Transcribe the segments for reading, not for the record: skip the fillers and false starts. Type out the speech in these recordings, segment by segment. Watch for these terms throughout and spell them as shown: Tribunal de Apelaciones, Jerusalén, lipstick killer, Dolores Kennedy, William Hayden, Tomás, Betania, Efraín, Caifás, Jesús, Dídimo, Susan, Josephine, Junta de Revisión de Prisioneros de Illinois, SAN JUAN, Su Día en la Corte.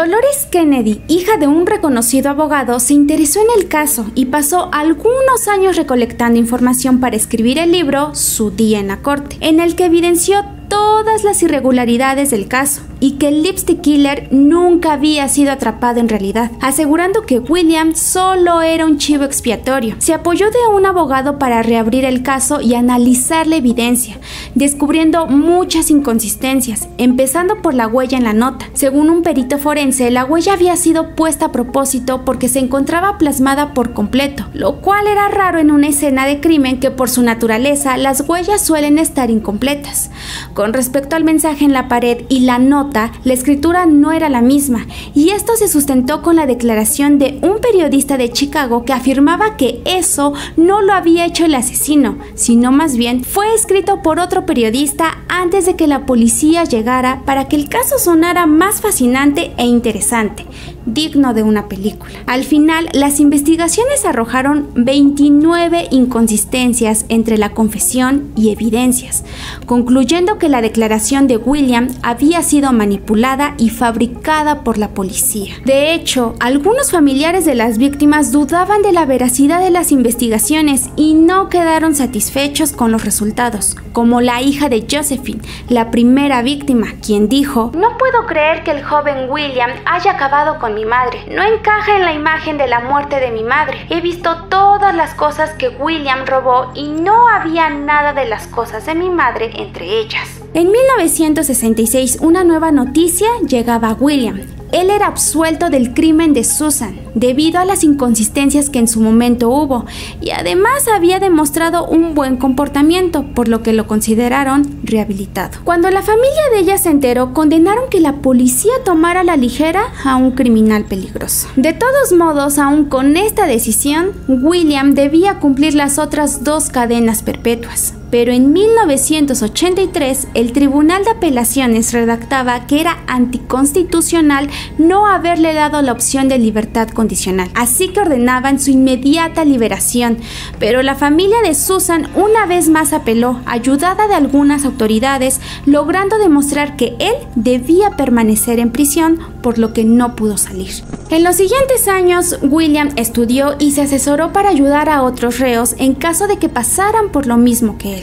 Dolores Kennedy, hija de un reconocido abogado, se interesó en el caso y pasó algunos años recolectando información para escribir el libro Su Día en la Corte, en el que evidenció todas las irregularidades del caso y que el lipstick killer nunca había sido atrapado en realidad, asegurando que William solo era un chivo expiatorio. Se apoyó de un abogado para reabrir el caso y analizar la evidencia, descubriendo muchas inconsistencias, empezando por la huella en la nota. Según un perito forense, la huella había sido puesta a propósito porque se encontraba plasmada por completo, lo cual era raro en una escena de crimen que por su naturaleza las huellas suelen estar incompletas. Con respecto al mensaje en la pared y la nota, la escritura no era la misma, y esto se sustentó con la declaración de un periodista de Chicago que afirmaba que eso no lo había hecho el asesino, sino más bien fue escrito por otro periodista antes de que la policía llegara para que el caso sonara más fascinante e interesante, digno de una película. Al final, las investigaciones arrojaron 29 inconsistencias entre la confesión y evidencias, concluyendo que la declaración de William había sido manipulada y fabricada por la policía. De hecho, algunos familiares de las víctimas dudaban de la veracidad de las investigaciones y no quedaron satisfechos con los resultados, como la hija de Josephine, la primera víctima, quien dijo: "No puedo creer que el joven William haya acabado con mi madre. No encaja en la imagen de la muerte de mi madre. He visto todas las cosas que William robó y no había nada de las cosas de mi madre entre ellas". En 1966, una nueva noticia llegaba a William. Él era absuelto del crimen de Susan, debido a las inconsistencias que en su momento hubo, y además había demostrado un buen comportamiento, por lo que lo consideraron rehabilitado. Cuando la familia de ella se enteró, condenaron que la policía tomara a la ligera a un criminal peligroso. De todos modos, aún con esta decisión, William debía cumplir las otras dos cadenas perpetuas. Pero en 1983, el Tribunal de Apelaciones redactaba que era anticonstitucional no haberle dado la opción de libertad condicional, así que ordenaban su inmediata liberación. Pero la familia de Susan una vez más apeló, ayudada de algunas autoridades, logrando demostrar que él debía permanecer en prisión, por lo que no pudo salir. En los siguientes años, William estudió y se asesoró para ayudar a otros reos en caso de que pasaran por lo mismo que él,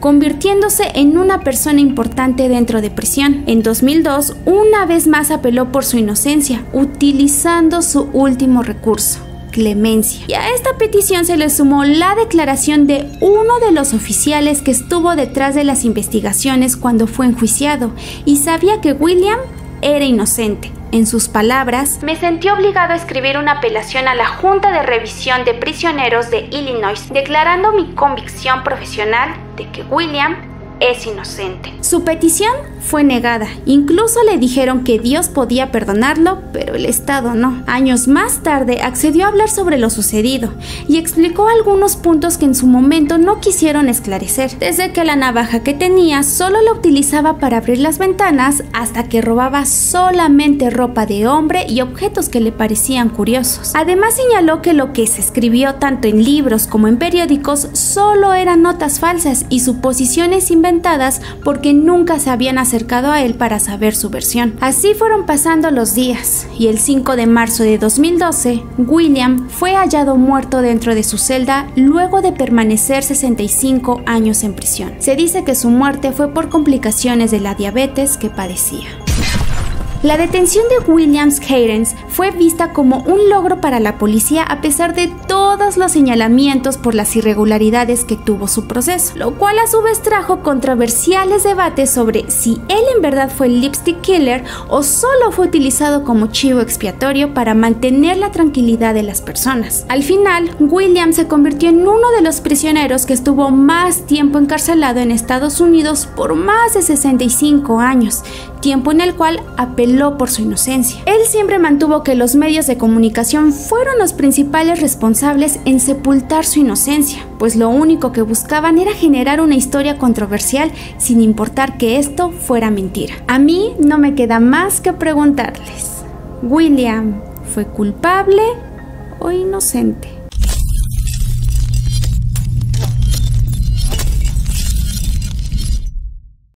convirtiéndose en una persona importante dentro de prisión. En 2002, una vez más apeló por su inocencia, utilizando su último recurso, clemencia. Y a esta petición se le sumó la declaración de uno de los oficiales que estuvo detrás de las investigaciones cuando fue enjuiciado y sabía que William era inocente. En sus palabras: "Me sentí obligado a escribir una apelación a la Junta de Revisión de Prisioneros de Illinois, declarando mi convicción profesional de que William es inocente". Su petición fue negada, incluso le dijeron que Dios podía perdonarlo, pero el Estado no. Años más tarde accedió a hablar sobre lo sucedido y explicó algunos puntos que en su momento no quisieron esclarecer, desde que la navaja que tenía solo la utilizaba para abrir las ventanas, hasta que robaba solamente ropa de hombre y objetos que le parecían curiosos. Además, señaló que lo que se escribió tanto en libros como en periódicos solo eran notas falsas y suposiciones inventadas, porque nunca se habían acercado a él para saber su versión. Así fueron pasando los días, y el 5 de marzo de 2012, William fue hallado muerto dentro de su celda luego de permanecer 65 años en prisión. Se dice que su muerte fue por complicaciones de la diabetes que padecía. La detención de William Hayden fue vista como un logro para la policía, a pesar de todos los señalamientos por las irregularidades que tuvo su proceso, lo cual a su vez trajo controversiales debates sobre si él en verdad fue el lipstick killer o solo fue utilizado como chivo expiatorio para mantener la tranquilidad de las personas. Al final, William se convirtió en uno de los prisioneros que estuvo más tiempo encarcelado en Estados Unidos, por más de 65 años, tiempo en el cual apeló por su inocencia. Él siempre mantuvo que los medios de comunicación fueron los principales responsables en sepultar su inocencia, pues lo único que buscaban era generar una historia controversial, sin importar que esto fuera mentira. A mí no me queda más que preguntarles: ¿William fue culpable o inocente?